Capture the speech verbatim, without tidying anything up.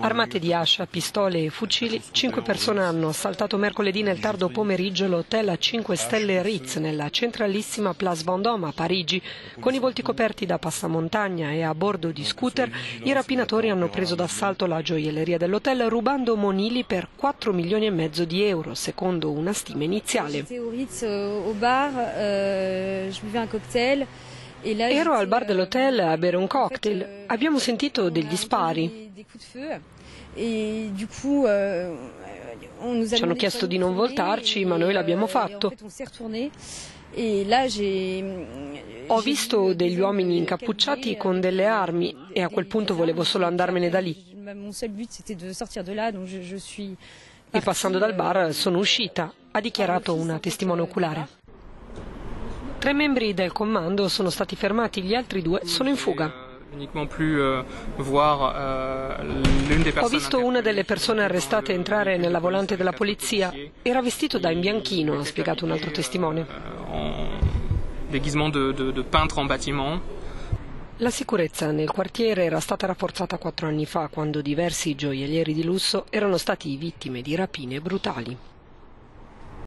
Armate di ascia, pistole e fucili, cinque persone hanno assaltato mercoledì nel tardo pomeriggio l'hotel a cinque stelle Ritz nella centralissima Place Vendôme a Parigi. Con i volti coperti da passamontagna e a bordo di scooter, i rapinatori hanno preso d'assalto la gioielleria dell'hotel rubando monili per quattro milioni e mezzo di euro, secondo una stima iniziale. Ero al bar dell'hotel a bere un cocktail. Abbiamo sentito degli spari. Ci hanno chiesto di non voltarci, ma noi l'abbiamo fatto. Ho visto degli uomini incappucciati con delle armi e a quel punto volevo solo andarmene da lì. E passando dal bar sono uscita, ha dichiarato una testimone oculare. Tre membri del comando sono stati fermati, gli altri due sono in fuga. Ho visto una delle persone arrestate entrare nella volante della polizia. Era vestito da imbianchino, ha spiegato un altro testimone. La sicurezza nel quartiere era stata rafforzata quattro anni fa, quando diversi gioiellieri di lusso erano stati vittime di rapine brutali.